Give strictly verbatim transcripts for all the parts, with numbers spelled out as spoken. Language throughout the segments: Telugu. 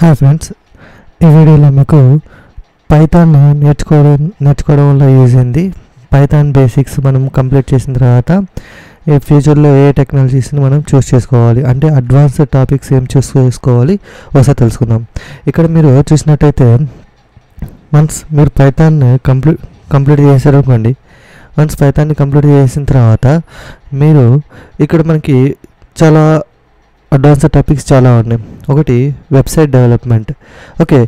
హాయ్ ఫ్రెండ్స్ ఈ వీడియోలో మీకు పైథాన్ నేర్చుకోవడం నేర్చుకోవడం వల్ల యూజ్ అయింది. పైథాన్ బేసిక్స్ మనం కంప్లీట్ చేసిన తర్వాత ఈ ఫ్యూచర్లో ఏ టెక్నాలజీస్ని మనం చూస్ చేసుకోవాలి అంటే అడ్వాన్స్డ్ టాపిక్స్ ఏం చూస్ చేసుకోవాలి ఒకసారి తెలుసుకుందాం. ఇక్కడ మీరు చూసినట్టయితే వన్స్ మీరు పైథాన్ని కంప్లీట్ కంప్లీట్ చేశారనుకోండి, వన్స్ పైథాన్ని కంప్లీట్ చేసిన తర్వాత మీరు ఇక్కడ మనకి చాలా అడ్వాన్స్డ్ టాపిక్స్ చాలా ఉన్నాయి. ఒకటి website development. Okay,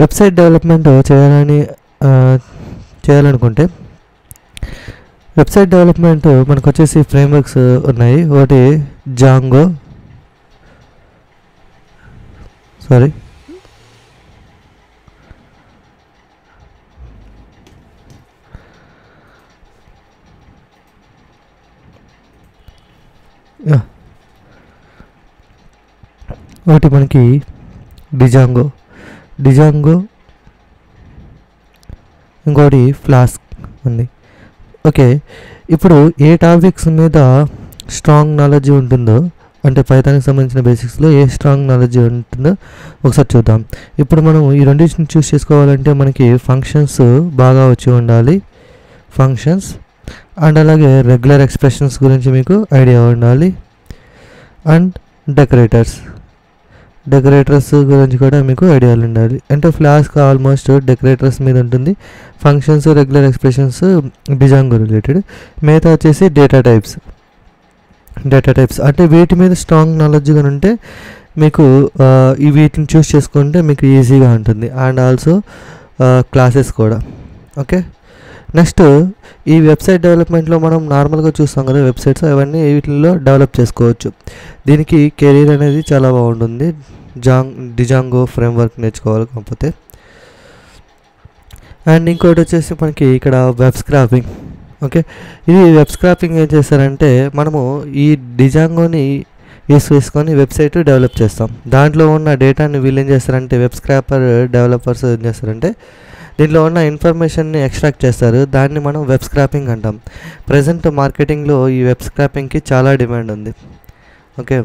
website development చేయాలని చేయాలనుకుంటే వెబ్సైట్ డెవలప్మెంట్ మనకు వచ్చేసి ఫ్రేమ్వర్క్స్ ఉన్నాయి. ఒకటి జాంగో సారీ ఒకటి మనకి డిజాంగో డిజాంగో ఇంకోటి ఫ్లాస్క్ ఉంది. ఓకే, ఇప్పుడు ఏ టాపిక్స్ మీద స్ట్రాంగ్ నాలెడ్జ్ ఉంటుందో అంటే పైథాన్కి సంబంధించిన బేసిక్స్లో ఏ స్ట్రాంగ్ నాలెడ్జ్ ఉంటుందో ఒకసారి చూద్దాం. ఇప్పుడు మనం ఈ రెండింటిని చూస్ చేసుకోవాలంటే మనకి ఫంక్షన్స్ బాగా వచ్చి ఉండాలి, ఫంక్షన్స్ అండ్ అలాగే రెగ్యులర్ ఎక్స్ప్రెషన్స్ గురించి మీకు ఐడియా ఉండాలి అండ్ డెకరేటర్స్ డెకరేటర్స్ గురించి కూడా మీకు ఐడియాలు ఉండాలి. అంటే ఫ్లాస్క్ ఆల్మోస్ట్ డెకరేటర్స్ మీద ఉంటుంది, functions regular expressions Django related, మిగతా వచ్చేసి డేటా టైప్స్ డేటా టైప్స్ అంటే వీటి మీద స్ట్రాంగ్ నాలెడ్జ్గా ఉంటే మీకు ఈ వీటిని చూస్ చేసుకుంటే మీకు ఈజీగా ఉంటుంది అండ్ ఆల్సో క్లాసెస్ కూడా. ఓకే, నెక్స్ట్ ఈ వెబ్సైట్ డెవలప్మెంట్లో మనం నార్మల్గా చూస్తాం కదా వెబ్సైట్స్, అవన్నీ వీటిల్లో డెవలప్ చేసుకోవచ్చు. దీనికి కెరీర్ అనేది చాలా బాగుంటుంది. జాంగ్ డిజాంగో ఫ్రేమ్వర్క్ నేర్చుకోవాలి కాకపోతే. అండ్ ఇంకోటి వచ్చేసి మనకి ఇక్కడ వెబ్ స్క్రాపింగ్. ఓకే, ఇది వెబ్ స్క్రాపింగ్ ఏం చేస్తారంటే మనము ఈ డిజాంగోని యూస్ చేసుకొని వెబ్సైట్ డెవలప్ చేస్తాం. దాంట్లో ఉన్న డేటాని వీళ్ళు ఏం చేస్తారంటే వెబ్ స్క్రాపర్ డెవలపర్స్ ఏం చేస్తారంటే దీనిలో ఉన్న ఇన్ఫర్మేషన్ని ఎక్స్ట్రాక్ట్ చేస్తారు. దాన్ని మనం వెబ్ స్క్రాపింగ్ అంటాం. ప్రజెంట్ మార్కెటింగ్లో ఈ వెబ్ స్క్రాపింగ్కి చాలా డిమాండ్ ఉంది. ఓకే,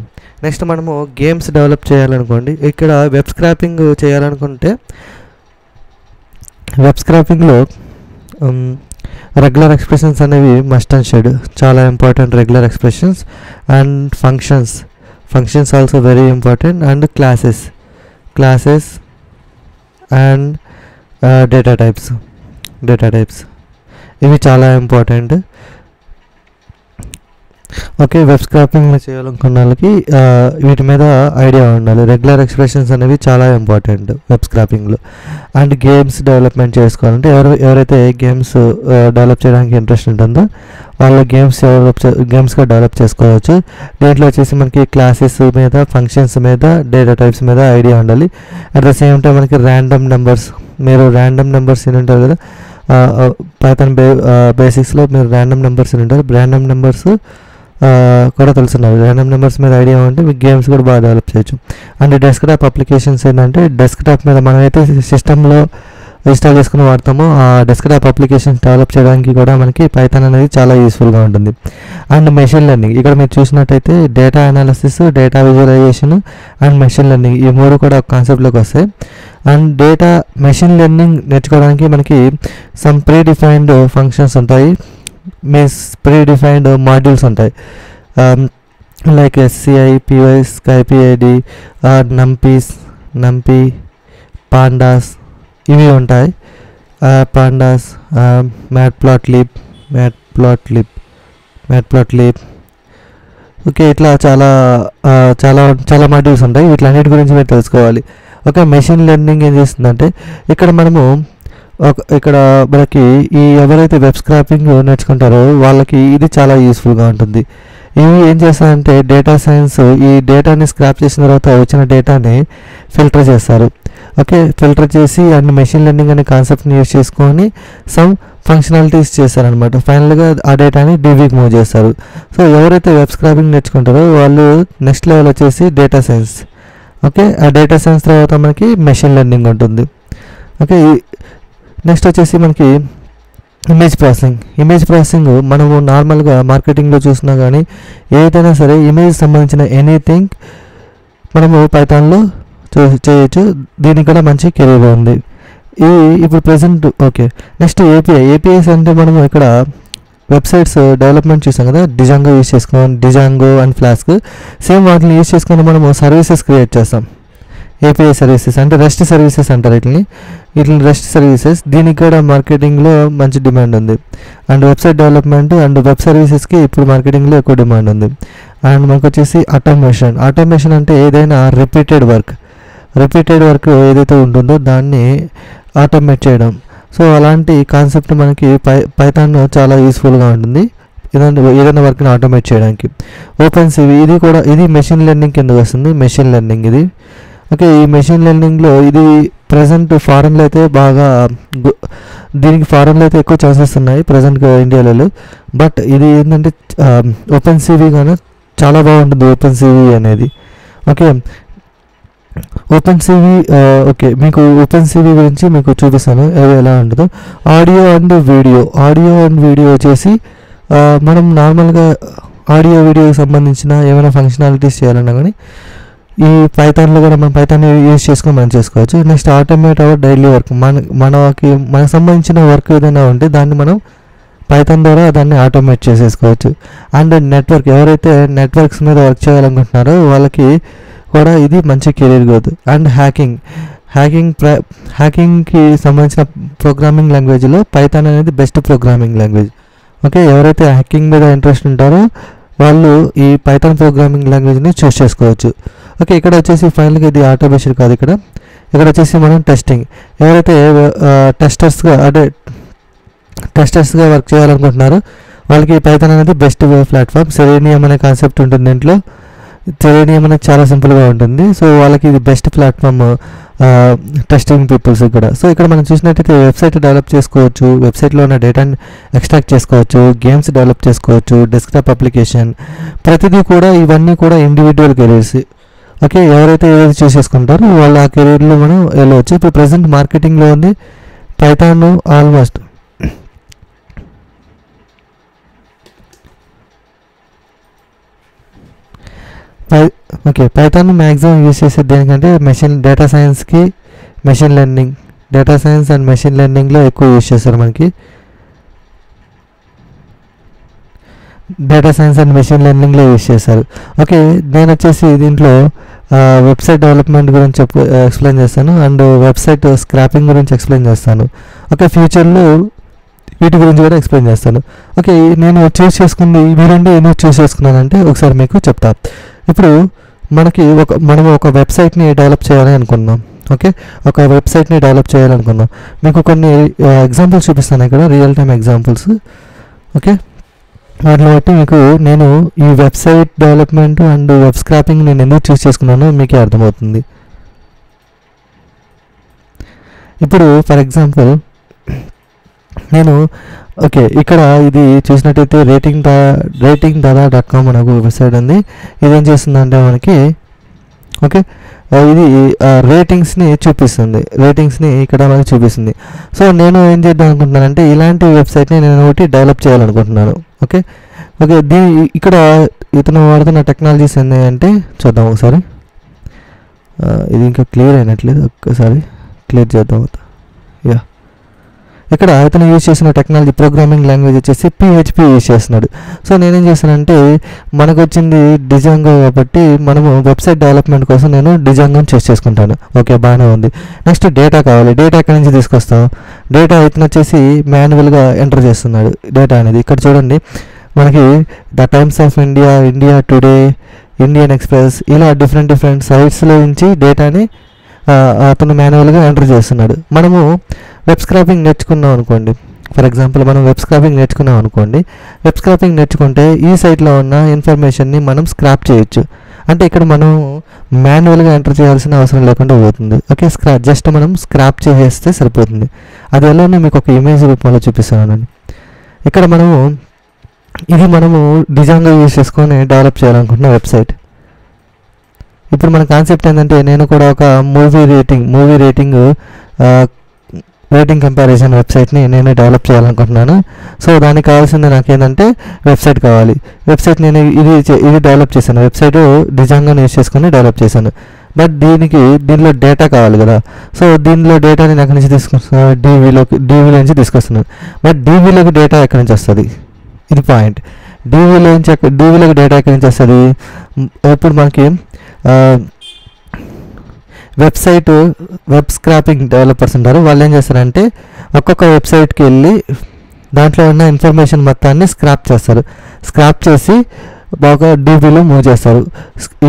నెక్స్ట్ మనము గేమ్స్ డెవలప్ చేయాలనుకోండి, ఇక్కడ వెబ్ స్క్రాపింగ్ చేయాలనుకుంటే వెబ్ స్క్రాపింగ్లో రెగ్యులర్ ఎక్స్ప్రెషన్స్ అనేవి మస్ట్ అండ్ షుడ్, చాలా important regular expressions and functions functions also very important and classes classes and data types data types ఇవి చాలా ఇంపార్టెంట్. ఓకే, వెబ్ స్క్రాపింగ్ చేయాలనుకున్న వాళ్ళకి వీటి మీద ఐడియా ఉండాలి. రెగ్యులర్ ఎక్స్ప్రెషన్స్ అనేవి చాలా ఇంపార్టెంట్ వెబ్ స్క్రాపింగ్లో. అండ్ గేమ్స్ డెవలప్మెంట్ చేసుకోవాలంటే ఎవరు ఎవరైతే గేమ్స్ డెవలప్ చేయడానికి ఇంట్రెస్ట్ ఉంటుందో వాళ్ళ గేమ్స్ డెవలప్ గేమ్స్గా డెవలప్ చేసుకోవచ్చు. దీంట్లో వచ్చేసి మనకి క్లాసెస్ మీద, ఫంక్షన్స్ మీద, డేటా టైప్స్ మీద ఐడియా ఉండాలి. అట్ ద సేమ్ టైం మనకి ర్యాండమ్ నెంబర్స్, మీరు ర్యాండమ్ నెంబర్స్ విని ఉంటారు కదా పైథాన్ బే బేసిక్స్లో మీరు ర్యాండమ్ నెంబర్స్ విని ఉంటారు. ర్యాండమ్ నెంబర్స్ కూడా తెలుసున్నారు. ర్యాండమ్ నెంబర్స్ మీద ఐడియా ఉంటే మీకు గేమ్స్ కూడా బాగా డెవలప్ చేయొచ్చు. అండ్ డెస్క్టాప్ అప్లికేషన్స్ ఏంటంటే డెస్క్టాప్ మీద మనమైతే సిస్టంలో ఇన్స్టాల్ చేసుకుని వాడతామో ఆ డెస్క్టాప్ అప్లికేషన్స్ డెవలప్ చేయడానికి కూడా మనకి పైథాన్ అనేది చాలా యూస్ఫుల్గా ఉంటుంది. అండ్ మెషిన్ లెర్నింగ్, ఇక్కడ మీరు చూసినట్టయితే data analysis, data visualisation and machine learning ఈ మూడు కూడా కాన్సెప్ట్లోకి వస్తాయి. అండ్ డేటా మెషిన్ లెర్నింగ్ నేర్చుకోవడానికి మనకి సమ్ ప్రీ డిఫైన్డ్ ఫంక్షన్స్ ఉంటాయి, మీన్స్ ప్రీ డిఫైన్డ్ మాడ్యూల్స్ ఉంటాయి లైక్ ఎస్సిఐ, పివై, స్కైపిఐడి, నంపీస్ నంపీ పాండాస్ ఇవి ఉంటాయి. పాండాస్, మ్యాట్ప్లాట్లిబ్ మ్యాట్ప్లాట్లిబ్ మ్యాట్ప్లాట్లిబ్ ఓకే, ఇట్లా చాలా చాలా చాలా మాడ్యూల్స్ ఉంటాయి. వీటిలన్నిటి గురించి మీరు తెలుసుకోవాలి. ఓకే, మెషిన్ లెర్నింగ్ ఏం చేస్తుందంటే ఇక్కడ మనము ఇక్కడ మనకి ఈ ఎవరైతే వెబ్ స్క్రాపింగ్ నేర్చుకుంటారో వాళ్ళకి ఇది చాలా యూస్ఫుల్గా ఉంటుంది. ఇవి ఏం చేస్తారంటే డేటా సైన్స్, ఈ డేటాని స్క్రాప్ చేసిన తర్వాత వచ్చిన డేటాని ఫిల్టర్ చేస్తారు. ఓకే, ఫిల్టర్ చేసి అండ్ మెషిన్ లెర్నింగ్ అనే కాన్సెప్ట్ని యూజ్ చేసుకొని సమ్ ఫంక్షనాలిటీస్ చేస్తారనమాట. ఫైనల్గా ఆ డేటాని డీబీకి మూవ్ చేస్తారు. సో ఎవరైతే వెబ్ స్క్రాపింగ్ నేర్చుకుంటారో వాళ్ళు నెక్స్ట్ లెవెల్ వచ్చేసి డేటా సైన్స్. ఓకే, ఆ డేటా సైన్స్ తర్వాత మనకి మెషిన్ లెర్నింగ్ ఉంటుంది. ఓకే, నెక్స్ట్ వచ్చేసి మనకి ఇమేజ్ ప్రాసెసింగ్. ఇమేజ్ ప్రాసెసింగ్ మనము నార్మల్గా మార్కెటింగ్లో చూసినా కానీ ఏదైనా సరే ఇమేజ్ సంబంధించిన ఎనీథింగ్ మనము పైథాన్లో చేయొచ్చు. దీనికి కూడా మంచి కెరీర్ ఉంది ఈ ఇప్పుడు present. Okay, next API. APIs అంటే మనం ఇక్కడ వెబ్సైట్స్ డెవలప్మెంట్ చూసాం కదా, డిజాంగో యూజ్ చేసుకున్నాం, డిజాంగో అండ్ ఫ్లాస్క్. సేమ్ వాటిని యూజ్ చేసుకుని మనం సర్వీసెస్ క్రియేట్ చేస్తాం, ఏపీఐ సర్వీసెస్ అంటే రెస్ట్ సర్వీసెస్ అంటారు వీటిని వీటిని రెస్ట్ సర్వీసెస్. దీనికి కూడా మార్కెటింగ్లో మంచి డిమాండ్ ఉంది, and website development and web సర్వీసెస్కి ఇప్పుడు మార్కెటింగ్లో ఎక్కువ డిమాండ్ ఉంది. అండ్ మనకు వచ్చేసి ఆటోమేషన్. ఆటోమేషన్ అంటే ఏదైనా రిపీటెడ్ వర్క్ రిపీటెడ్ వర్క్ ఏదైతే ఉంటుందో దాన్ని ఆటోమేట్ చేయడం. సో అలాంటి కాన్సెప్ట్ మనకి పై పైథాన్ చాలా యూస్ఫుల్గా ఉంటుంది ఏదైనా ఏదైనా వర్క్ని ఆటోమేట్ చేయడానికి. ఓపెన్ సివి ఇది కూడా ఇది మెషిన్ లెర్నింగ్ కిందకు వస్తుంది, మెషిన్ లెర్నింగ్ ఇది. ఓకే, ఈ మెషిన్ లెర్నింగ్లో ఇది ప్రజెంట్ ఫారెన్లో అయితే బాగా దీనికి ఫారెన్లో అయితే ఎక్కువ ఛాన్సెస్ ఉన్నాయి ప్రజెంట్గా ఇండియాలో. బట్ ఇది ఏంటంటే ఓపెన్ సివి కానీ చాలా బాగుంటుంది ఓపెన్ సివి అనేది. ఓకే, ఓపెన్ సివి ఓకే మీకు ఓపెన్ సివి గురించి మీకు చూపిస్తాను అవి ఎలా ఉంటుందో. Audio and video. Audio and video వచ్చేసి మనం నార్మల్గా ఆడియో వీడియోకి సంబంధించిన ఏమైనా ఫంక్షనాలిటీస్ చేయాలన్నా కానీ ఈ పైథాన్లో కూడా మనం పైథాన్ యూజ్ చేసుకొని మనం చేసుకోవచ్చు. Next automate our daily work. మన మనకి మనకు సంబంధించిన వర్క్ ఏదైనా ఉంటే దాన్ని మనం పైథాన్ ద్వారా దాన్ని ఆటోమేట్ చేసేసుకోవచ్చు. అండ్ నెట్వర్క్, ఎవరైతే నెట్వర్క్స్ మీద వర్క్ చేయాలనుకుంటున్నారో వాళ్ళకి కూడా ఇది మంచి career growth. And hacking hacking ప్ర హ్యాకింగ్కి సంబంధించిన ప్రోగ్రామింగ్ లాంగ్వేజ్లో పైథాన్ అనేది బెస్ట్ ప్రోగ్రామింగ్ లాంగ్వేజ్. ఓకే, ఎవరైతే హ్యాకింగ్ మీద ఇంట్రెస్ట్ ఉంటారో వాళ్ళు ఈ పైథాన్ ప్రోగ్రామింగ్ లాంగ్వేజ్ని చూస్ చేసుకోవచ్చు. ఓకే, ఇక్కడ వచ్చేసి ఫైనల్గా ఇది ఆటోమేషన్ కాదు, ఇక్కడ ఇక్కడ వచ్చేసి మనం టెస్టింగ్. ఎవరైతే టెస్టర్స్గా అంటే టెస్టర్స్గా వర్క్ చేయాలనుకుంటున్నారో వాళ్ళకి పైథాన్ అనేది బెస్ట్ ప్లాట్ఫామ్. సెరేనియం అనే కాన్సెప్ట్ ఉంటుంది దీంట్లో, సెరేనియం అనేది చాలా సింపుల్గా ఉంటుంది. సో వాళ్ళకి ఇది బెస్ట్ ప్లాట్ఫామ్ టెస్టింగ్ పీపుల్స్ కూడా. సో ఇక్కడ మనం చూసినట్టయితే వెబ్సైట్ డెవలప్ చేసుకోవచ్చు, వెబ్సైట్లో ఉన్న డేటాని ఎక్స్ట్రాక్ట్ చేసుకోవచ్చు, గేమ్స్ డెవలప్ చేసుకోవచ్చు, డెస్క్టాప్ అప్లికేషన్, ప్రతిదీ కూడా. ఇవన్నీ కూడా ఇండివిజువల్ కెరీర్స్. ఓకే, ఎవరైతే ఏదైతే చూస్ చేసుకుంటారో వాళ్ళు ఆ కెరీర్లో మనం వెళ్ళవచ్చు. ఇప్పుడు ప్రజెంట్ మార్కెటింగ్లో ఉంది పైథాన్ ఆల్మోస్ట్. పై ఓకే పైథాన్ మ్యాక్సిమం యూజ్ చేసేది దేనికంటే మెషిన్ డేటా సైన్స్కి, machine learning, data science and machine లెర్నింగ్లో ఎక్కువ యూజ్ చేస్తారు. మనకి డేటా సైన్స్ అండ్ మెషిన్ లెర్నింగ్లో యూజ్ చేస్తారు. ఓకే, నేను వచ్చేసి దీంట్లో వెబ్సైట్ డెవలప్మెంట్ గురించి చెప్పు ఎక్స్ప్లెయిన్ చేస్తాను, అండ్ వెబ్సైట్ స్క్రాపింగ్ గురించి ఎక్స్ప్లెయిన్ చేస్తాను. ఓకే, ఫ్యూచర్లో వీటి గురించి కూడా ఎక్స్ప్లెయిన్ చేస్తాను. ఓకే, నేను చూస్ చేసుకుంది మీరంటే ఏమో చూస్ చేసుకున్నానంటే ఒకసారి మీకు చెప్తా. ఇప్పుడు మనకి ఒక మనం ఒక వెబ్సైట్ని డెవలప్ చేయాలని అనుకుందాం. ఓకే, ఒక వెబ్సైట్ని డెవలప్ చేయాలనుకుందాం. మీకు కొన్ని ఎగ్జాంపుల్స్ చూపిస్తాను ఇక్కడ, రియల్ టైమ్ ఎగ్జాంపుల్స్. ఓకే, వాటిని బట్టి మీకు నేను ఈ website development and web scraping నేను ఎందుకు చూస్ చేసుకున్నానో మీకే అర్థమవుతుంది. ఇప్పుడు ఫర్ ఎగ్జాంపుల్ నేను ఓకే ఇక్కడ ఇది చూసినట్టయితే రేటింగ్ దా రేటింగ్ దాదా డాట్ కామ్ అనే వెబ్సైట్ ఉంది. ఇది ఏం చేస్తుందంటే మనకి ఓకే ఇది రేటింగ్స్ని చూపిస్తుంది, రేటింగ్స్ని ఇక్కడ మనకి చూపిస్తుంది. సో నేను ఏం చేద్దాం అనుకుంటున్నానంటే ఇలాంటి వెబ్సైట్ని నేను ఒకటి డెవలప్ చేయాలనుకుంటున్నాను. ఓకే ఓకే దీని ఇక్కడ ఇతను వాడుతున్న టెక్నాలజీస్ ఏంటి అంటే చూద్దాం ఒకసారి. ఇది ఇంకా క్లియర్ అయినట్లేదు, ఒక్కసారి క్లియర్ చేద్దాం. యా, ఇక్కడ ఇతను యూజ్ చేసిన టెక్నాలజీ ప్రోగ్రామింగ్ లాంగ్వేజ్ వచ్చేసి పీహెచ్పీ యూజ్ చేస్తున్నాడు. సో నేనేం చేశానంటే మనకు వచ్చింది డిజాంగో కాబట్టి మనము వెబ్సైట్ డెవలప్మెంట్ కోసం నేను డిజాంగోని చూస్ చేసుకుంటాను. ఓకే, బాగానే ఉంది. నెక్స్ట్ డేటా కావాలి. డేటా ఎక్కడి నుంచి తీసుకొస్తాం? డేటా ఇతను వచ్చేసి మాన్యువల్గా ఎంటర్ చేస్తున్నాడు డేటా అనేది. ఇక్కడ చూడండి మనకి the Times of India, India Today, Indian Express ఇలా డిఫరెంట్ డిఫరెంట్ సైట్స్లో నుంచి డేటాని అతను మాన్యువల్గా ఎంటర్ చేస్తున్నాడు. మనము వెబ్ స్క్రాపింగ్ నేర్చుకున్నాం అనుకోండి, ఫర్ ఎగ్జాంపుల్ మనం వెబ్ స్క్రాపింగ్ నేర్చుకున్నాం అనుకోండి వెబ్ స్క్రాపింగ్ నేర్చుకుంటే ఈ సైట్లో ఉన్న ఇన్ఫర్మేషన్ని మనం స్క్రాప్ చేయొచ్చు. అంటే ఇక్కడ మనం మాన్యువల్గా ఎంటర్ చేయాల్సిన అవసరం లేకుండా పోతుంది. ఓకే, స్క్రా జస్ట్ మనం స్క్రాప్ చేసేస్తే సరిపోతుంది. అది ఎలానే మీకు ఒక ఇమేజ్ రూపంలో చూపిస్తానండి. ఇక్కడ మనము ఇది మనము డిజాంగా యూజ్ చేసుకొని డెవలప్ చేయాలనుకుంటున్న వెబ్సైట్. ఇప్పుడు మన కాన్సెప్ట్ ఏంటంటే నేను కూడా ఒక movie rating movie rating rating comparison వెబ్సైట్ని నేను డెవలప్ చేయాలనుకుంటున్నాను. సో దానికి కావాల్సింది నాకేంటంటే వెబ్సైట్ కావాలి. వెబ్సైట్ నేను ఇది ఇది డెవలప్ చేశాను, వెబ్సైట్ డిజాంగా యూజ్ చేసుకొని డెవలప్ చేశాను. బట్ దీనికి దీనిలో డేటా కావాలి కదా. సో దీనిలో డేటాని ఎక్కడి నుంచి తీసుకొస్తున్నాను, డీవీలోకి డీవీలో నుంచి తీసుకొస్తున్నాను. బట్ డీవీలోకి డేటా ఎక్కడి నుంచి వస్తుంది, ఇది పాయింట్. డీవీలో నుంచి డీవీలోకి డేటా ఎక్కడి నుంచి వస్తుంది, ఇప్పుడు మనకి వెబ్సైట్ వెబ్ స్క్రాపింగ్ డెవలపర్స్ ఉంటారు. వాళ్ళు ఏం చేస్తారంటే ఒక్కొక్క వెబ్సైట్కి వెళ్ళి దాంట్లో ఉన్న ఇన్ఫర్మేషన్ మొత్తాన్ని స్క్రాప్ చేస్తారు. స్క్రాప్ చేసి బాగా డీబీలో మూవ్ చేస్తారు.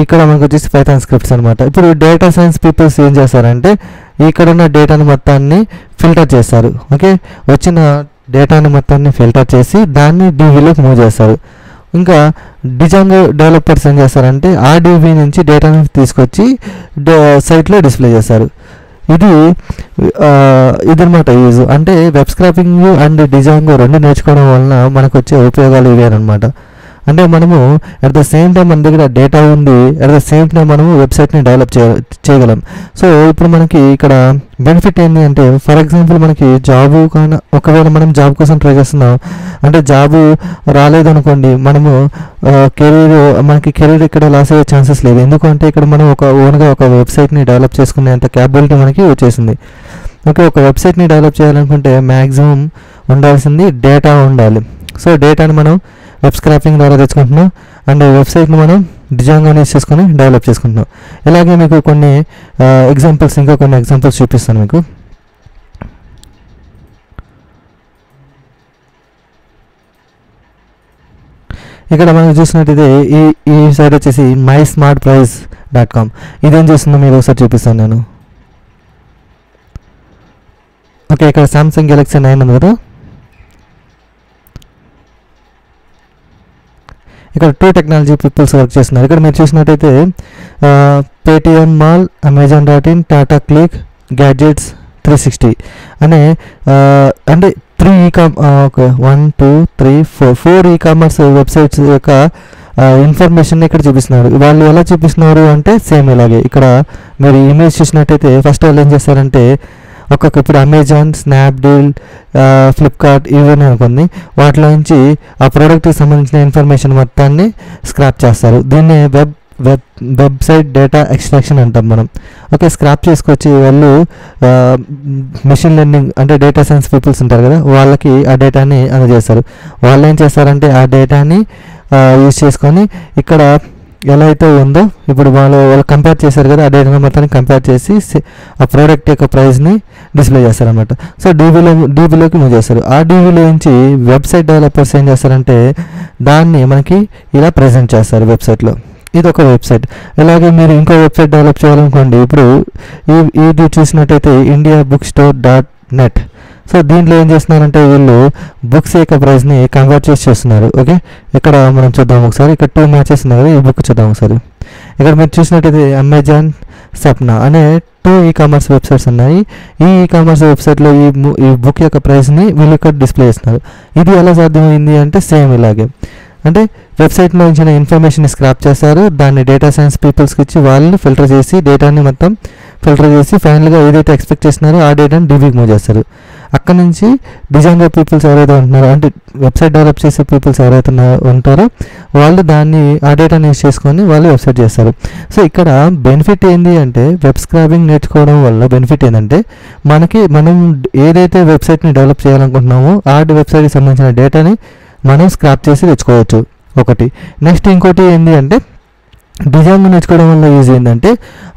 ఇక్కడ మనకు వచ్చేసి పైథాన్ స్క్రిప్ట్స్ అనమాట. ఇప్పుడు డేటా సైన్స్ పీపుల్స్ ఏం చేస్తారంటే ఇక్కడ ఉన్న డేటాను మొత్తాన్ని ఫిల్టర్ చేస్తారు. ఓకే, వచ్చిన డేటాను మొత్తాన్ని ఫిల్టర్ చేసి దాన్ని డీబీలోకి మూవ్ చేస్తారు. ఇంకా డిజాంగో డెవలపర్స్ ఏం చేస్తారంటే ఆ డీబీ నుంచి డేటాను తీసుకొచ్చి సైట్లో డిస్ప్లే చేస్తారు. ఇది ఇదన్నమాట యూజ్. అంటే వెబ్ స్క్రాపింగ్ అండ్ డిజాంగో రెండు నేర్చుకోవడం వలన మనకు వచ్చే ఉపయోగాలు ఇవే అనమాట. అంటే మనము అట్ ద సేమ్ టైం మన దగ్గర డేటా ఉంది, అట్ ద సేమ్ టైం మనము వెబ్సైట్ని డెవలప్ చేయ చేయగలం సో ఇప్పుడు మనకి ఇక్కడ బెనిఫిట్ ఏంటి అంటే, ఫర్ ఎగ్జాంపుల్ మనకి జాబ్ కానీ ఒకవేళ మనం జాబ్ కోసం ట్రై చేస్తున్నాం అంటే జాబు రాలేదనుకోండి, మనము కెరీర్ మనకి కెరీర్ ఇక్కడ లాస్ అయ్యే ఛాన్సెస్ లేదు. ఎందుకంటే ఇక్కడ మనం ఒక ఓన్గా ఒక వెబ్సైట్ని డెవలప్ చేసుకునేంత క్యాపబిలిటీ మనకి వచ్చేసింది. ఓకే, ఒక వెబ్సైట్ని డెవలప్ చేయాలనుకుంటే మ్యాక్సిమం ఉండాల్సింది డేటా ఉండాలి. సో డేటాని మనం వెబ్ స్క్రాపింగ్ ద్వారా తెచ్చుకుంటున్నాం అండ్ వెబ్సైట్ని మనం డిజాంగోని చేసుకొని డెవలప్ చేసుకుంటున్నాం. ఇలాగే మీకు కొన్ని ఎగ్జాంపుల్స్ ఇంకా కొన్ని ఎగ్జాంపుల్స్ చూపిస్తాను మీకు. ఇక్కడ మనం చూసినట్టయితే ఈ ఈ సైట్ వచ్చేసి my smart price dot com. ఇదేం చేస్తుందో మీరు ఒకసారి చూపిస్తాను నేను. ఓకే, ఇక్కడ సామ్సంగ్ గెలాక్సీ నైన్ ఉంది కదా, ఇక్కడ టూ టెక్నాలజీ పీపుల్స్ వర్క్ చేస్తున్నారు. ఇక్కడ మీరు చూసినట్టయితే Paytm mall, Amazon dot in, Tata Cliq, gadgets three sixty అనే అంటే three e com okay one two three four four e commerce websites యొక్క ఇన్ఫర్మేషన్ ఇక్కడ చూపిస్తున్నారు. వాళ్ళు ఎలా చూపిస్తున్నారు అంటే సేమ్ ఇలాగే ఇక్కడ మీరు ఇమేజ్ చూసినట్టయితే ఫస్ట్ వాళ్ళు ఏం చేస్తారంటే ఒక్కొక్క ఇప్పుడు అమెజాన్, స్నాప్డీల్, ఫ్లిప్కార్ట్ ఇవన్నీ అనుకుంది, వాటిలో నుంచి ఆ ప్రోడక్ట్కి సంబంధించిన ఇన్ఫర్మేషన్ మొత్తాన్ని స్క్రాప్ చేస్తారు. దీన్ని web web website data extraction అంటాం మనం. ఓకే, స్క్రాప్ చేసుకొచ్చి వాళ్ళు మెషిన్ లెర్నింగ్ అంటే డేటా సైన్స్ పీపుల్స్ ఉంటారు కదా, వాళ్ళకి ఆ డేటాని అందజేస్తారు. వాళ్ళు ఏం చేస్తారంటే ఆ డేటాని యూజ్ చేసుకొని ఇక్కడ ఎలా అయితే ఉందో ఇప్పుడు వాళ్ళు వాళ్ళు కంపేర్ చేశారు కదా, ఆ డేటా మొత్తాన్ని కంపేర్ చేసి ఆ ప్రోడక్ట్ యొక్క ప్రైస్ని డిస్ప్లే చేస్తారనమాట. సో డీబీలో డీబీలోకి మూవ్ చేస్తారు. ఆ డీబీలో నుంచి వెబ్సైట్ డెవలపర్స్ ఏం చేస్తారంటే దాన్ని మనకి ఇలా ప్రజెంట్ చేస్తారు వెబ్సైట్లో. ఇది ఒక వెబ్సైట్. ఇలాగే మీరు ఇంకో వెబ్సైట్ డెవలప్ చేయాలనుకోండి, ఇప్పుడు ఈ ఇది చూసినట్టయితే India book store dot net. So దీంట్లో ఏం చేస్తున్నారంటే వీళ్ళు బుక్స్ యొక్క ప్రైస్ని కంపేర్ చేసి చేస్తున్నారు. ఓకే, ఇక్కడ మనం చూద్దాం ఒకసారి. ఇక్కడ టూ మ్యాచెస్ ఉన్నాయి కదా, ఈ బుక్ చూద్దాం ఒకసారి. ఇక్కడ మీరు చూసినట్టయితే అమెజాన్, సప్నా అనే టూ ఈ కామర్స్ వెబ్సైట్స్ ఉన్నాయి. ఈ ఈ కామర్స్ వెబ్సైట్లో ఈ ఈ బుక్ యొక్క ప్రైస్ని వీళ్ళు ఇక్కడ డిస్ప్లే చేస్తున్నారు. ఇది ఎలా సాధ్యమైంది అంటే సేమ్ ఇలాగే అంటే వెబ్సైట్ నుంచి ఇన్ఫర్మేషన్ స్క్రాప్ చేస్తారు, దాన్ని డేటా సైన్స్ పీపుల్స్కి ఇచ్చి వాళ్ళు ఫిల్టర్ చేసి డేటాని మొత్తం ఫిల్టర్ చేసి ఫైనల్గా ఏదైతే ఎక్స్పెక్ట్ చేస్తున్నారో ఆ డేటాని డీబీకి మూవ్ చేస్తారు. అక్కడ నుంచి డిజైన్గా పీపుల్స్ ఎవరైతే ఉంటున్నారో అంటే వెబ్సైట్ డెవలప్ చేసే పీపుల్స్ ఎవరైతే ఉంటారో వాళ్ళు దాన్ని ఆ డేటాని యూజ్ చేసుకొని వాళ్ళు వెబ్సైట్ చేస్తారు. సో ఇక్కడ బెనిఫిట్ ఏంటి అంటే వెబ్ స్క్రాపింగ్ నేర్చుకోవడం వల్ల బెనిఫిట్ ఏంటంటే మనకి మనం ఏదైతే వెబ్సైట్ని డెవలప్ చేయాలనుకుంటున్నామో ఆ వెబ్సైట్కి సంబంధించిన డేటాని మనం స్క్రాప్ చేసి తెచ్చుకోవచ్చు ఒకటి. నెక్స్ట్ ఇంకోటి ఏంటి అంటే డిజైన్ నేర్చుకోవడం వల్ల యూజ్ ఏంటంటే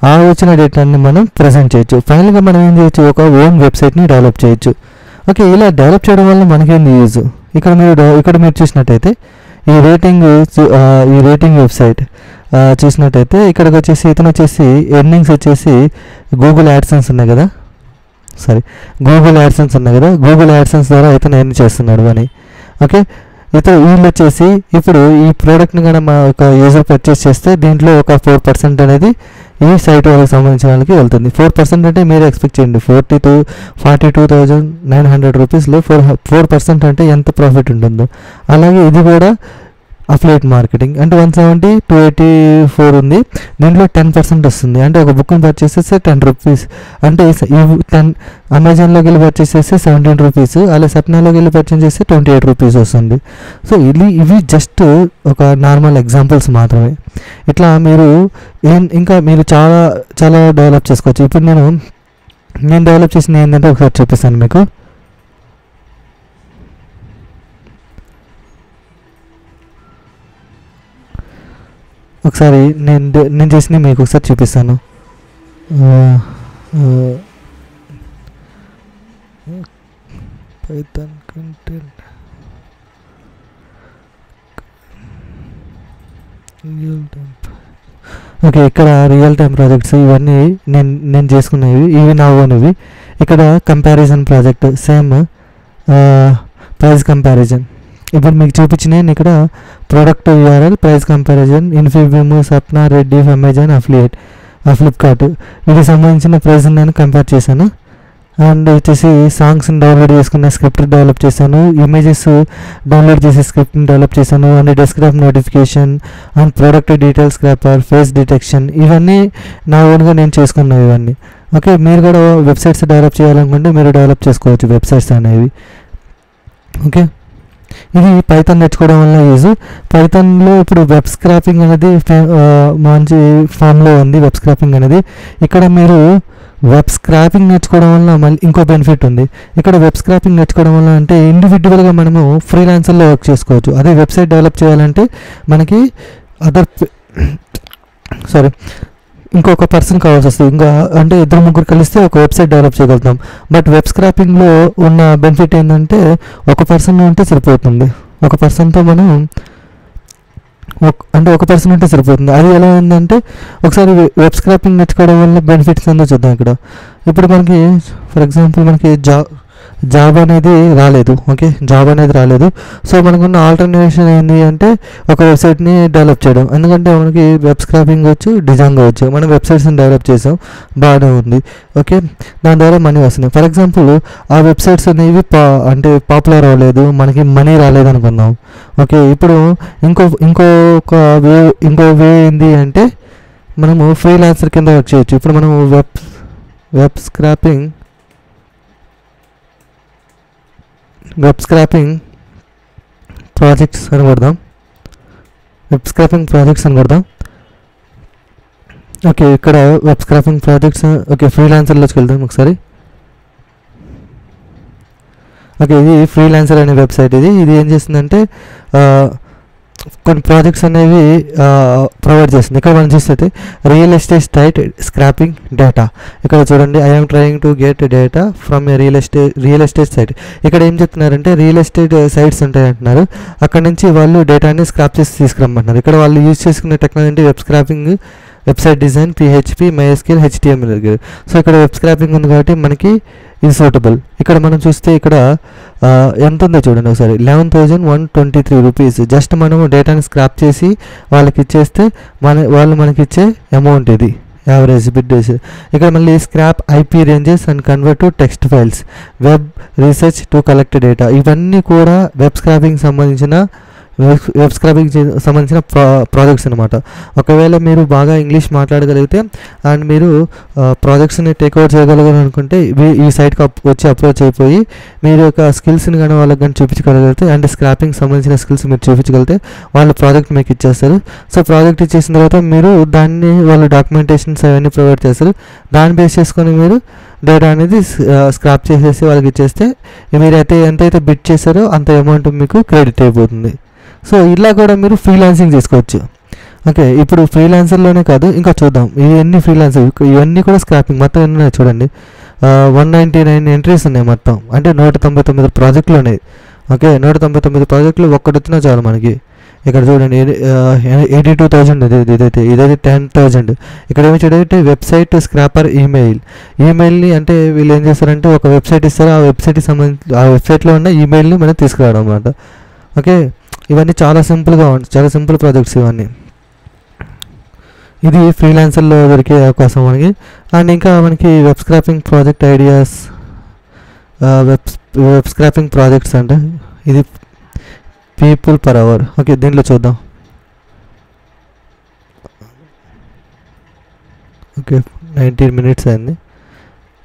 ఆ వచ్చిన డేటాని మనం ప్రజెంట్ చేయొచ్చు. ఫైనల్గా మనం ఏం చేయొచ్చు, ఒక ఓన్ వెబ్సైట్ని డెవలప్ చేయొచ్చు. ఓకే, ఇలా డెవలప్ చేయడం వల్ల మనకేంది యూజ్, ఇక్కడ మీరు ఇక్కడ మీరు చూసినట్టయితే ఈ రేటింగ్ ఈ రేటింగ్ వెబ్సైట్ చూసినట్టయితే ఇక్కడికి వచ్చేసి ఇతను వచ్చేసి ఎర్నింగ్స్ వచ్చేసి గూగుల్ యాడ్సెన్స్ ఉన్నాయి కదా, సారీ గూగుల్ యాడ్సెన్స్ ఉన్నాయి కదా, గూగుల్ యాడ్సెన్స్ ద్వారా ఇతను ఎర్న్ చేస్తున్నాడు అని. ఓకే, ఇతను వీళ్ళు వచ్చేసి ఇప్పుడు ఈ ప్రోడక్ట్ని కానీ మా ఒక యూజర్ పర్చేస్ చేస్తే దీంట్లో ఒక ఫోర్ పర్సెంట్ అనేది ఈ సైట్ వాళ్ళకి సంబంధించిన వాళ్ళకి వెళ్తుంది. ఫోర్ పర్సెంట్ అంటే మీరు ఎక్స్పెక్ట్ చేయండి forty two forty two thousand nine hundred రూపీస్లో ఫోర్ ఫోర్ పర్సెంట్ అంటే ఎంత ప్రాఫిట్ ఉంటుందో. అలాగే ఇది కూడా అఫిలియేట్ మార్కెటింగ్ అంటే one seventy two eighty four ఉంది. దీంట్లో టెన్ పర్సెంట్ వస్తుంది అంటే ఒక బుక్ని పర్చేస్ చేస్తే టెన్ రూపీస్ అంటే ఈ టెన్ అమెజాన్లోకి వెళ్ళి పర్చేస్ చేస్తే సెవెంటీన్ రూపీస్, అలా సప్నాలోకి వెళ్ళి పర్చేస్ చేస్తే ట్వంటీ ఎయిట్ రూపీస్ వస్తుంది. సో ఇది ఇవి జస్ట్ ఒక నార్మల్ ఎగ్జాంపుల్స్ మాత్రమే. ఇట్లా మీరు ఏం ఇంకా మీరు చాలా చాలా డెవలప్ చేసుకోవచ్చు. ఇప్పుడు నేను నేను డెవలప్ చేసిన ఏంటంటే ఒకసారి చూపిస్తాను మీకు. ఒకసారి నేను నేను చేసిన మీకు ఒకసారి చూపిస్తాను. పైథాన్ కంటెంట్ ఓకే, ఇక్కడ రియల్ టైమ్ ప్రాజెక్ట్స్ ఇవన్నీ నేను నేను చేసుకునేవి, ఇవి నా ఓన్వి. ఇక్కడ comparison project same price comparison. ఇప్పుడు మీకు చూపించిన నేను ఇక్కడ product URL, price comparison, Infibeam, Sapna, Reddy, Amazon, affiliate, Flipkart వీటికి సంబంధించిన ప్రైస్ని నేను కంపేర్ చేశాను. అండ్ వచ్చేసి సాంగ్స్ని డౌన్లోడ్ చేసుకున్న స్క్రిప్ట్ డెవలప్ చేశాను, ఇమేజెస్ డౌన్లోడ్ చేసే స్క్రిప్ట్ని డెవలప్ చేశాను, and desktop notification and product details scraper, face detection ఇవన్నీ నా ఓన్గా నేను చేసుకున్నాను ఇవన్నీ. ఓకే, మీరు కూడా వెబ్సైట్స్ డెవలప్ చేయాలనుకుంటే మీరు డెవలప్ చేసుకోవచ్చు వెబ్సైట్స్ అనేవి. ఓకే, ఇది పైథాన్ నేర్చుకోవడం వల్ల యూజ్. పైథాన్లో ఇప్పుడు వెబ్ స్క్రాపింగ్ అనేది మంచి ఫామ్లో ఉంది. వెబ్ స్క్రాపింగ్ అనేది ఇక్కడ మీరు వెబ్ స్క్రాపింగ్ నేర్చుకోవడం వల్ల మళ్ళీ ఇంకో బెనిఫిట్ ఉంది. ఇక్కడ వెబ్ స్క్రాపింగ్ నేర్చుకోవడం వల్ల అంటే ఇండివిజువల్గా మనము ఫ్రీలాన్సర్లో వర్క్ చేసుకోవచ్చు. అదే వెబ్సైట్ డెవలప్ చేయాలంటే మనకి అదర్ సారీ ఇంకొక పర్సన్ కావాల్సి వస్తుంది. ఇంకా అంటే ఇద్దరు ముగ్గురు కలిస్తే ఒక వెబ్సైట్ డెవలప్ చేయగలుగుతాం. బట్ వెబ్ స్క్రాపింగ్లో ఉన్న బెనిఫిట్ ఏంటంటే ఒక పర్సన్ ఉంటే సరిపోతుంది. ఒక పర్సన్తో మనం అంటే ఒక పర్సన్ ఉంటే సరిపోతుంది. అది ఎలా ఏంటంటే ఒకసారి వెబ్ స్క్రాపింగ్ నేర్చుకోవడం వల్ల బెనిఫిట్స్ ఏందో చూద్దాం. ఇక్కడ ఇప్పుడు మనకి ఫర్ ఎగ్జాంపుల్ మనకి జా జాబ్ అనేది రాలేదు. ఓకే, జాబ్ అనేది రాలేదు. సో మనకున్న ఆల్టర్నేషన్ ఏంటి అంటే ఒక వెబ్సైట్ని డెవలప్ చేయడం. ఎందుకంటే మనకి వెబ్ స్క్రాపింగ్ వచ్చు, డిజాంగో వచ్చు. మనం వెబ్సైట్స్ని డెవలప్ చేసాం, బాగానే ఉంది. ఓకే, దాని ద్వారా మనీ వస్తున్నాయి. ఫర్ ఎగ్జాంపుల్ ఆ వెబ్సైట్స్ అనేవి పా అంటే పాపులర్ అవ్వలేదు, మనకి మనీ రాలేదు అనుకుందాం. ఓకే, ఇప్పుడు ఇంకో ఇంకొక వే ఇంకో వే ఏంటి అంటే మనము ఫ్రీలాన్సర్ కింద వర్క్ చేయొచ్చు. ఇప్పుడు మనము web web scraping web scraping projects అని కొడదాం, వెబ్ స్క్రాపింగ్ ప్రాజెక్ట్స్ అని కొడదాం. ఓకే, ఇక్కడ వెబ్ స్క్రాపింగ్ ప్రాజెక్ట్స్. ఓకే, ఫ్రీలాన్సర్లోకి వెళ్దాం ఒకసారి. ఓకే, ఇది ఫ్రీలాన్సర్ అనే వెబ్సైట్. ఇది ఇది ఏం చేస్తుందంటే కొన్ని ప్రాజెక్ట్స్ అనేవి ప్రొవైడ్ చేస్తుంది. ఇక్కడ మనం చూస్తే real estate site scraping data. ఇక్కడ చూడండి, I'm trying to get data from a real estate real estate site. ఇక్కడ ఏం చెప్తున్నారంటే రియల్ ఎస్టేట్ సైట్స్ ఉంటాయి అంటున్నారు, అక్కడ నుంచి వాళ్ళు డేటాని స్క్రాప్ చేసి తీసుకురమ్మంటున్నారు. ఇక్కడ వాళ్ళు యూజ్ చేసుకునే technology web scraping, website design, PHP, MySQL, HTML. So ఇక్కడ వెబ్ స్క్రాపింగ్ ఉంది కాబట్టి మనకి ఇది సూటబుల్. ఇక్కడ మనం చూస్తే ఇక్కడ ఎంత ఉందో చూడండి ఒకసారి, eleven thousand one twenty three rupees. Just మనము డేటాని స్క్రాప్ చేసి వాళ్ళకి ఇచ్చేస్తే మన వాళ్ళు మనకిచ్చే అమౌంట్ ఇది యావరేజ్ బిడ్. ఇక్కడ మళ్ళీ scrape IP ranges and convert to text files, web research to collect data. ఇవన్నీ కూడా వెబ్ స్క్రాపింగ్ సంబంధించిన వెబ్ స్క్రాపింగ్ సంబంధించిన ప్రా ప్రాజెక్ట్స్ అనమాట. ఒకవేళ మీరు బాగా ఇంగ్లీష్ మాట్లాడగలిగితే అండ్ మీరు ప్రాజెక్ట్స్ని టేక్ ఓవర్ చేయగలగాలి అనుకుంటే ఈ సైట్కి వచ్చి అప్రోచ్ అయిపోయి మీరు యొక్క స్కిల్స్ని కానీ వాళ్ళకి కానీ చూపించగలిగితే, అంటే స్క్రాపింగ్ సంబంధించిన స్కిల్స్ మీరు చూపించగలిగితే వాళ్ళు ప్రాజెక్ట్ మీకు ఇచ్చేస్తారు. సో ప్రాజెక్ట్ ఇచ్చేసిన తర్వాత మీరు దాన్ని వాళ్ళు డాక్యుమెంటేషన్స్ అవన్నీ ప్రొవైడ్ చేస్తారు. దాన్ని బేస్ చేసుకొని మీరు డేటా అనేది స్క్రాప్ చేసేసి వాళ్ళకి ఇచ్చేస్తే మీరైతే ఎంతైతే బిడ్ చేశారో అంత అమౌంట్ మీకు క్రెడిట్ అయిపోతుంది. సో ఇలా కూడా మీరు ఫ్రీలాన్సింగ్ చేసుకోవచ్చు. ఓకే, ఇప్పుడు ఫ్రీలాన్సర్లోనే కాదు ఇంకా చూద్దాం ఇవన్నీ ఫ్రీలాన్సర్, ఇవన్నీ కూడా స్క్రాపింగ్. మొత్తం ఎన్ని చూడండి, వన్ నైంటీ నైన్ ఎంట్రీస్ ఉన్నాయి మొత్తం, అంటే నూట తొంభై తొమ్మిది ప్రాజెక్టులు ఉన్నాయి. ఓకే, నూట తొంభై తొమ్మిది ప్రాజెక్టులు ఒక్కటి వచ్చినా చాలు మనకి. ఇక్కడ చూడండి ఎయిటీ టూ థౌజండ్ ఇది ఇదైతే ఇదైతే టెన్ థౌజండ్. ఇక్కడ ఏమి చూడంటే వెబ్సైట్ స్క్రాపర్ ఈమెయిల్. ఈమెయిల్ని అంటే వీళ్ళు ఏం చేస్తారంటే ఒక వెబ్సైట్ ఇస్తారు, ఆ వెబ్సైట్కి సంబంధించి ఆ వెబ్సైట్లో ఉన్న ఈమెయిల్ని మనం తీసుకురావడం అన్నమాట. ఓకే, ఇవన్నీ చాలా సింపుల్గా ఉంటుంది, చాలా సింపుల్ ప్రాజెక్ట్స్ ఇవన్నీ. ఇది ఫ్రీలాన్సర్లో దొరికే అవకాశం మనకి. అండ్ ఇంకా మనకి web scraping project ideas, web web scraping projects అంటే ఇది people per hour. Okay, then let's go. Okay, nineteen minutes and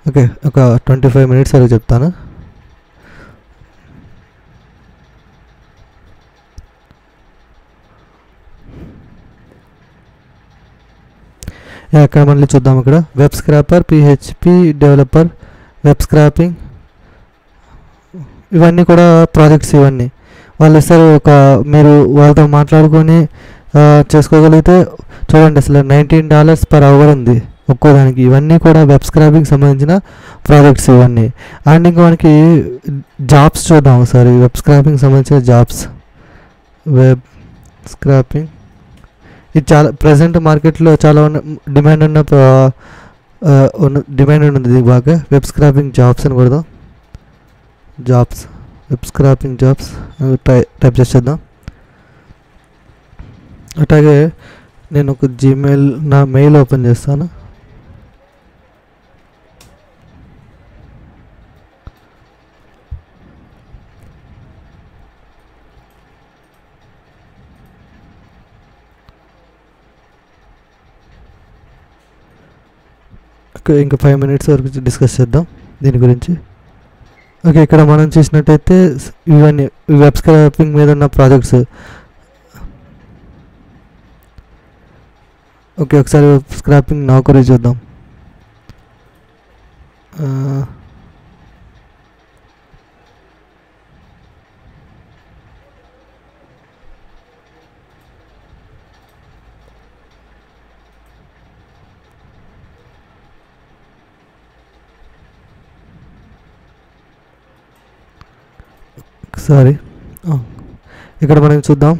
okay, okay, twenty-five minutes are cheptana. Yeah, commonly chuddam ikkada web scraper, P H P developer, web scraping ఇవన్నీ కూడా ప్రాజెక్ట్స్. ఇవన్నీ వాళ్ళు సార్ ఒక మీరు వాళ్ళతో మాట్లాడుకొని చేసుకోగలిగితే చూడండి అసలు నైన్టీన్ డాలర్స్ పర్ అవర్ ఉంది ఒక్కోదానికి. ఇవన్నీ కూడా వెబ్ స్క్రాపింగ్ సంబంధించిన ప్రాజెక్ట్స్ ఇవన్నీ. అండ్ ఇంకా మనకి జాబ్స్ చూద్దాం ఒకసారి. వెబ్ స్క్రాపింగ్ సంబంధించిన జాబ్స్, వెబ్ స్క్రాపింగ్ ఇది చాలా ప్రజెంట్ మార్కెట్లో చాలా డిమాండ్ ఉన్న డిమాండ్ ఉన్నది బాగా. వెబ్ స్క్రాపింగ్ జాబ్స్ అని కొడదాం. జాబ్స్, వెబ్ స్క్రాపింగ్ జాబ్స్ టై టైప్ చేసేద్దాం. అట్లాగే నేను ఒక జీమెయిల్ నా మెయిల్ ఓపెన్ చేస్తాను. ఇంకా ఫైవ్ మినిట్స్ వరకు డిస్కస్ చేద్దాం దీని గురించి. ఓకే, ఇక్కడ మనం చేసినట్టయితే ఇవన్నీ వెబ్ స్క్రాపింగ్ మీద ఉన్న ప్రాజెక్ట్స్. ఓకే, ఒకసారి వెబ్ స్క్రాపింగ్ నౌకరీ చూద్దాం. సారీ, ఇక్కడ మనం చూద్దాం.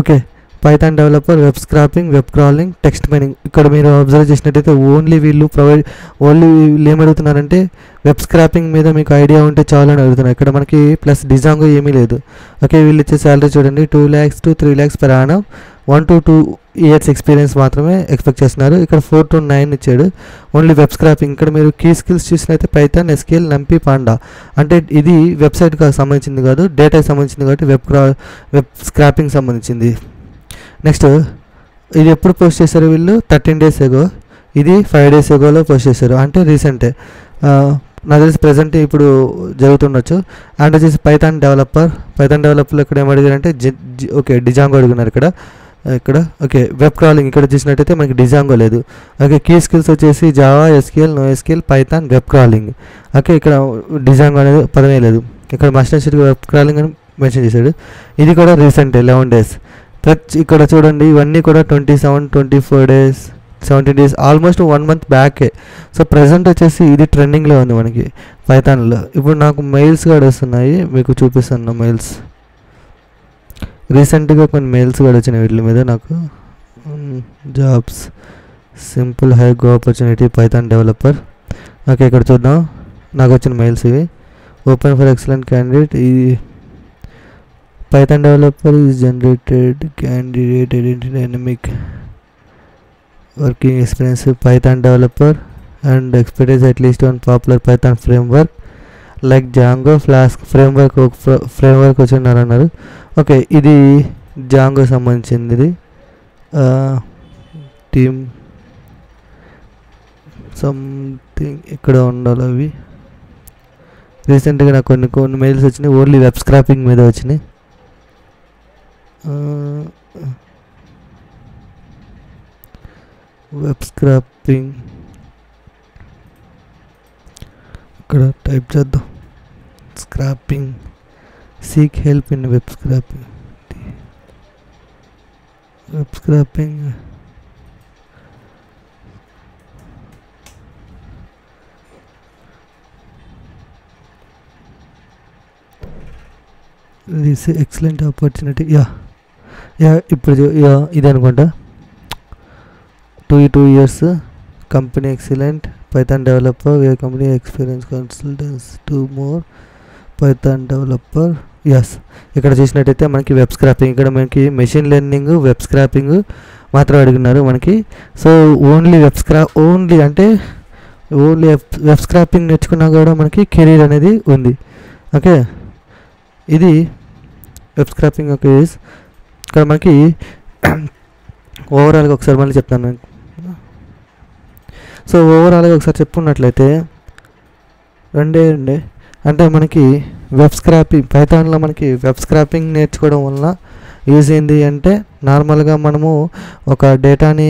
Okay, Python developer, web scraping, web crawling, text mining. ఇక్కడ మీరు అబ్జర్వ్ చేసినట్టయితే ఓన్లీ వీళ్ళు ప్రొవైడ్ ఓన్లీ వీళ్ళు ఏమడుగుతున్నారంటే వెబ్ స్క్రాపింగ్ మీద మీకు ఐడియా ఉంటే చాలా అని అడుగుతున్నారు. ఇక్కడ మనకి ప్లస్ డిజాంగో ఏమీ లేదు. ఓకే, వీళ్ళు ఇచ్చే శాలరీ చూడండి, two lakhs to three lakhs per annum, one to two years experience మాత్రమే ఎక్స్పెక్ట్ చేస్తున్నారు. ఇక్కడ ఫోర్ టు నైన్ ఇచ్చాడు ఓన్లీ వెబ్ స్క్రాపింగ్. ఇక్కడ మీరు కీ స్కిల్స్ చూసినైతే పైథాన్, ఎస్క్యూఎల్, నంపీ, పాండా. అంటే ఇది వెబ్సైట్కి సంబంధించింది కాదు, డేటాకి సంబంధించింది కాబట్టి వెబ్ క్రా వెబ్ స్క్రాపింగ్ సంబంధించింది. నెక్స్ట్ ఇది ఎప్పుడు పోస్ట్ చేశారు వీళ్ళు? Thirteen days ago. ఇది ఫైవ్ డేస్ ఎగోలో పోస్ట్ చేశారు, అంటే రీసెంటే నాకు తెలిసి ప్రజెంట్ ఇప్పుడు జరుగుతుండొచ్చు. అండ్ వచ్చేసి పైథాన్ డెవలపర్, పైథాన్ డెవలపర్లో ఇక్కడ ఏం అడిగారంటే జి ఓకే డిజాంగో అడుగున్నారు ఇక్కడ ఇక్కడ ఓకే, వెబ్ క్రాలింగ్ ఇక్కడ చూసినట్టయితే మనకి డిజాంగో లేదు. ఓకే, కీ స్కిల్స్ వచ్చేసి Java, SQL, NoSQL, Python, web crawling. Okay, ఇక్కడ డిజాంగో అనేది పదమే లేదు. ఇక్కడ మస్ట్ వెబ్ క్రాలింగ్ అని మెన్షన్ చేశాడు. ఇది కూడా రీసెంట్ లెవెన్ డేస్. ప్రతి ఇక్కడ చూడండి ఇవన్నీ కూడా twenty seven twenty four days seventeen days almost one month బ్యాకే. సో ప్రజెంట్ వచ్చేసి ఇది ట్రెండింగ్లో ఉంది మనకి పైథాన్లో. ఇప్పుడు నాకు మెయిల్స్ కూడా వస్తున్నాయి, మీకు చూపిస్తాను మెయిల్స్. రీసెంట్గా కొన్ని మెయిల్స్ కూడా వచ్చినాయి వీటి మీద నాకు. Jobs, simple high go opportunity, Python developer. Okay, ఇక్కడ చూద్దాం నాకు వచ్చిన మెయిల్స్ ఇవి. ఓపెన్ ఫర్ ఎక్సలెంట్ క్యాండిడేట్, ఈ Python developer is generated candidate identity dynamic working experience Python developer and expertise at least one popular Python framework like Django, Flask framework framework వచ్చిన్నారు అన్నారు. ఓకే, ఇది జాంగో సంబంధించింది. ఇది టీమ్ సంథింగ్ ఇక్కడ ఉండాలి. అవి రీసెంట్గా నాకు కొన్ని కొన్ని మెయిల్స్ వచ్చినాయి ఓన్లీ వెబ్ స్క్రాపింగ్ మీద వచ్చినాయి. వెబ్ స్క్రాపింగ్ ఇక్కడ టైప్ చేద్దాం. Scraping, seek help in web scraping, web scraping this excellent opportunity. Yeah yeah ఇప్పుడు ఇది అనుకుంటా. Two two years company excellent Python developer where company experience consultants two more Python developer. Yes, ఇక్కడ చూసినట్టయితే మనకి వెబ్ స్క్రాపింగ్ ఇక్కడ మనకి మెషిన్ లెర్నింగ్ వెబ్ స్క్రాపింగ్ మాత్రం అడుగుతున్నారు మనకి. సో ఓన్లీ వెబ్ స్క్రా ఓన్లీ అంటే ఓన్లీ వెబ్ వెబ్ స్క్రాపింగ్ నేర్చుకున్నా కూడా మనకి కెరీర్ అనేది ఉంది. ఓకే, ఇది వెబ్ స్క్రాపింగ్ యొక్క యూజ్. ఇక్కడ మనకి ఓవరాల్గా ఒకసారి మళ్ళీ చెప్తాను. సో ఓవరాల్గా ఒకసారి చెప్పుకున్నట్లయితే రెండే రెండే అంటే మనకి వెబ్ స్క్రాపింగ్ పైథాన్లో మనకి వెబ్ స్క్రాపింగ్ నేర్చుకోవడం వల్ల యూజ్ ఏంది అంటే నార్మల్గా మనము ఒక డేటాని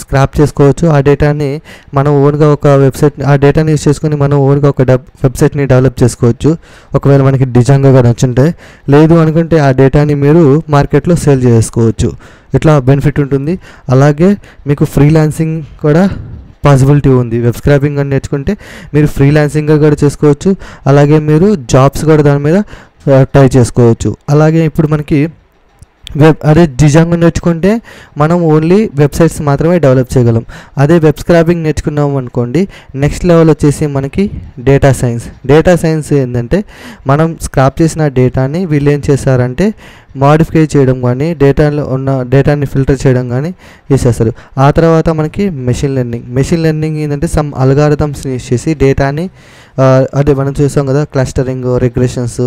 స్క్రాప్ చేసుకోవచ్చు. ఆ డేటాని మనం ఓన్గా ఒక వెబ్సైట్ ఆ డేటాని యూజ్ చేసుకొని మనం ఓన్గా ఒక డె వెబ్సైట్ని డెవలప్ చేసుకోవచ్చు ఒకవేళ మనకి డిజాంగో కానీ వచ్చుంటే. లేదు అనుకుంటే ఆ డేటాని మీరు మార్కెట్లో సేల్ చేసుకోవచ్చు. ఇట్లా బెనిఫిట్ ఉంటుంది. అలాగే మీకు ఫ్రీలాన్సింగ్ కూడా పాసిబిలిటీ ఉంది. వెబ్ స్క్రాపింగ్ అని నేర్చుకుంటే మీరు ఫ్రీలాన్సింగ్గా కూడా చేసుకోవచ్చు. అలాగే మీరు జాబ్స్ కూడా దాని మీద ట్రై చేసుకోవచ్చు. అలాగే ఇప్పుడు మనకి వెబ్ అదే డిజాంగో నేర్చుకుంటే మనం ఓన్లీ వెబ్సైట్స్ మాత్రమే డెవలప్ చేయగలం. అదే వెబ్ స్క్రాపింగ్ నేర్చుకున్నాం అనుకోండి, నెక్స్ట్ లెవెల్ వచ్చేసి మనకి డేటా సైన్స్. డేటా సైన్స్ ఏంటంటే మనం స్క్రాప్ చేసిన డేటాని వీళ్ళు ఏం చేస్తారంటే మాడిఫై చేయడం కానీ డేటాలో ఉన్న డేటాని ఫిల్టర్ చేయడం కానీ చేసేస్తారు. ఆ తర్వాత మనకి మెషిన్ లెర్నింగ్. మెషిన్ లెర్నింగ్ ఏంటంటే సమ్ అల్గారిథమ్స్ని యూజ్ చేసి డేటాని అదే మనం చూసాం కదా క్లస్టరింగ్, రిగ్రెషన్స్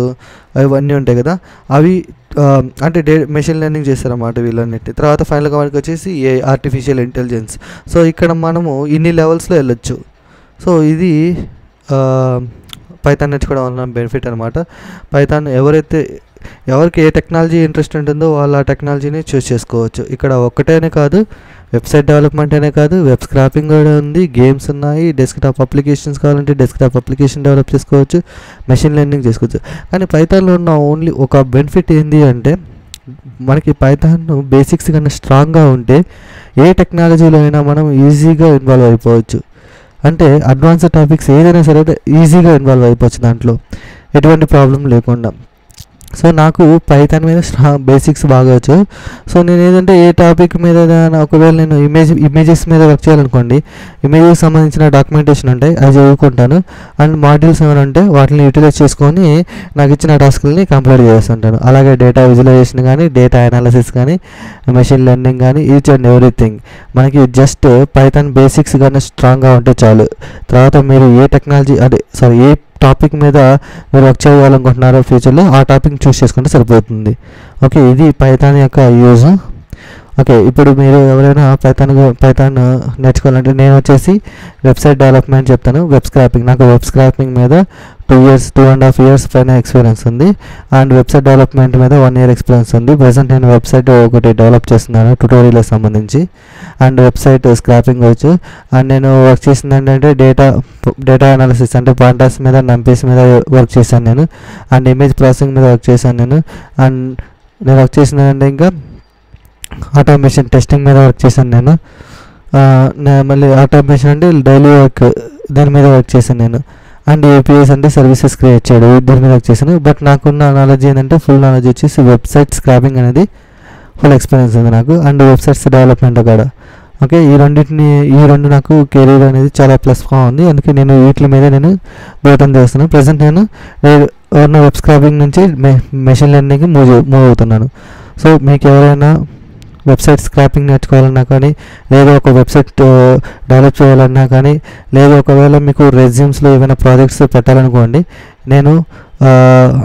అవన్నీ ఉంటాయి కదా, అవి అంటే డే మెషిన్ లెర్నింగ్ చేస్తారన్నమాట వీళ్ళన్నిటి. తర్వాత ఫైనల్గా మనకి వచ్చేసి ఏ ఆర్టిఫిషియల్ ఇంటెలిజెన్స్. సో ఇక్కడ మనము ఇన్ని లెవెల్స్లో వెళ్ళొచ్చు. సో ఇది పైథాన్ నేర్చుకోవడం వల్ల బెనిఫిట్ అనమాట. పైథాన్ ఎవరైతే ఎవరికి ఏ టెక్నాలజీ ఇంట్రెస్ట్ ఉంటుందో వాళ్ళు ఆ టెక్నాలజీని చూస్ చేసుకోవచ్చు. ఇక్కడ ఒక్కటేనే కాదు, వెబ్సైట్ డెవలప్మెంట్ అనే కాదు, వెబ్ స్క్రాపింగ్ కూడా ఉంది, గేమ్స్ ఉన్నాయి, డెస్క్టాప్ అప్లికేషన్స్ కావాలంటే డెస్క్టాప్ అప్లికేషన్ డెవలప్ చేసుకోవచ్చు, మెషిన్ లెర్నింగ్ చేసుకోవచ్చు. కానీ పైథాన్లో ఉన్న ఓన్లీ ఒక బెనిఫిట్ ఏంటి అంటే మనకి పైథాన్ బేసిక్స్ కన్నా స్ట్రాంగ్గా ఉంటే ఏ టెక్నాలజీలో అయినా మనం ఈజీగా ఇన్వాల్వ్ అయిపోవచ్చు. అంటే అడ్వాన్స్డ్ టాపిక్స్ ఏదైనా సరే ఈజీగా ఇన్వాల్వ్ అయిపోవచ్చు, దాంట్లో ఎటువంటి ప్రాబ్లం లేకుండా. సో నాకు పైథాన్ మీద స్ట్రాంగ్ బేసిక్స్ బాగా వచ్చు. సో నేను ఏంటంటే ఏ టాపిక్ మీద ఒకవేళ నేను ఇమేజ్ ఇమేజెస్ మీద వర్క్ చేయాలనుకోండి, ఇమేజెస్కి సంబంధించిన డాక్యుమెంటేషన్ ఉంటాయి, అది చదువుకుంటాను. అండ్ మాడ్యూల్స్ ఏమైనా ఉంటే వాటిని యూటిలైజ్ చేసుకొని నాకు ఇచ్చిన టాస్క్లని కంప్లీట్ చేస్తుంటాను. అలాగే డేటా విజువలైజేషన్ కానీ, డేటా అనాలిసిస్ కానీ, మెషిన్ లెర్నింగ్ కానీ, ఈచ్ అండ్ ఎవ్రీథింగ్ మనకి జస్ట్ పైథాన్ బేసిక్స్ కానీ స్ట్రాంగ్గా ఉంటే చాలు. తర్వాత మీరు ఏ టెక్నాలజీ అదే సారీ ఏ టాపిక్ మీద మీరు వర్క్ చేయాలనుకుంటున్నారో ఫ్యూచర్లో ఆ టాపిక్ చూస్ చేసుకుంటే సరిపోతుంది. ఓకే, ఇది పైథాన్ యొక్క యూజ్. ఓకే, ఇప్పుడు మీరు ఎవరైనా పైథాన్ పైథాన్ నేర్చుకోవాలంటే నేను వచ్చేసి వెబ్సైట్ డెవలప్మెంట్ చెప్తాను. వెబ్ స్క్రాపింగ్ నాకు వెబ్ స్క్రాపింగ్ మీద two years two and half years పైన ఎక్స్పీరియన్స్ ఉంది. అండ్ వెబ్సైట్ డెవలప్మెంట్ మీద వన్ ఇయర్ ఎక్స్పీరియన్స్ ఉంది. ప్రజెంట్ నేను వెబ్సైట్ ఒకటి డెవలప్ చేస్తున్నాను ట్యూటోరియల్కి సంబంధించి. అండ్ వెబ్సైట్ స్క్రాపింగ్ వచ్చు. అండ్ నేను వర్క్ చేసింది ఏంటంటే డేటా డేటా అనాలిసిస్ అంటే పాండాస్ మీద, నంపీస్ మీద వర్క్ చేశాను నేను. అండ్ ఇమేజ్ ప్రాసెసింగ్ మీద వర్క్ చేశాను నేను. అండ్ నేను వర్క్ చేసిందంటే ఇంకా ఆటోమేషన్ టెస్టింగ్ మీద వర్క్ చేశాను నేను. మళ్ళీ ఆటోమేషన్ అంటే డైలీ వర్క్, దాని మీద వర్క్ చేశాను నేను. అండ్ ఏపీఐస్ అంటే సర్వీసెస్ క్రియేట్ చేయడం, దాని మీద వర్క్ చేశాను. బట్ నాకున్న నాలెడ్జ్ ఏంటంటే ఫుల్ నాలెడ్జ్ వచ్చేసి వెబ్సైట్ స్క్రాపింగ్ అనేది ఫుల్ ఎక్స్పీరియన్స్ ఉంది నాకు. అండ్ వెబ్సైట్స్ డెవలప్మెంట్ కూడా. ఓకే, ఈ రెండింటిని ఈ రెండు నాకు కెరీర్ అనేది చాలా ప్లస్గా ఉంది. అందుకే నేను వీటి మీద నేను బోటం చేస్తున్నాను. ప్రజెంట్ నేను నా వెబ్ స్క్రాపింగ్ నుంచి మె మెషిన్ లెర్నింగ్కి మూవ్ మూవ్ అవుతున్నాను. సో మీకు ఎవరైనా వెబ్సైట్ స్క్రాపింగ్ నేర్చుకోవాలన్నా కానీ, లేదా ఒక వెబ్సైట్ డెవలప్ చేయాలన్నా కానీ, లేదా ఒకవేళ మీకు రెజ్యూమ్స్లో ఏమైనా ప్రాజెక్ట్స్ పెట్టాలనుకోండి, నేను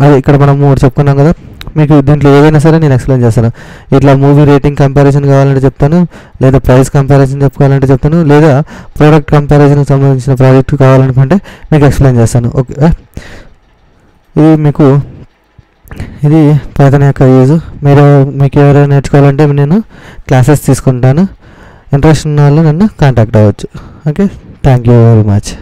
అది ఇక్కడ మనం మూడు చెప్పుకున్నాం కదా, మీకు దీంట్లో ఏదైనా సరే నేను ఎక్స్ప్లెయిన్ చేస్తాను. ఇట్లా మూవీ రేటింగ్ కంపారిజన్ కావాలంటే చెప్తాను, లేదా ప్రైస్ కంపారిజన్ చెప్పుకోవాలంటే చెప్తాను, లేదా ప్రోడక్ట్ కంపారిజన్కి సంబంధించిన ప్రాజెక్ట్ కావాలనుకుంటే మీకు ఎక్స్ప్లెయిన్ చేస్తాను. ఓకే, ఇది మీకు ఇది పైథాన్ యొక్క యూజ్. మీరు మీకు ఎవరైనా నేర్చుకోవాలంటే నేను క్లాసెస్ తీసుకుంటాను. ఇంట్రెస్ట్ ఉన్న వాళ్ళు నన్ను కాంటాక్ట్ అవ్వచ్చు. Okay, thank you very much.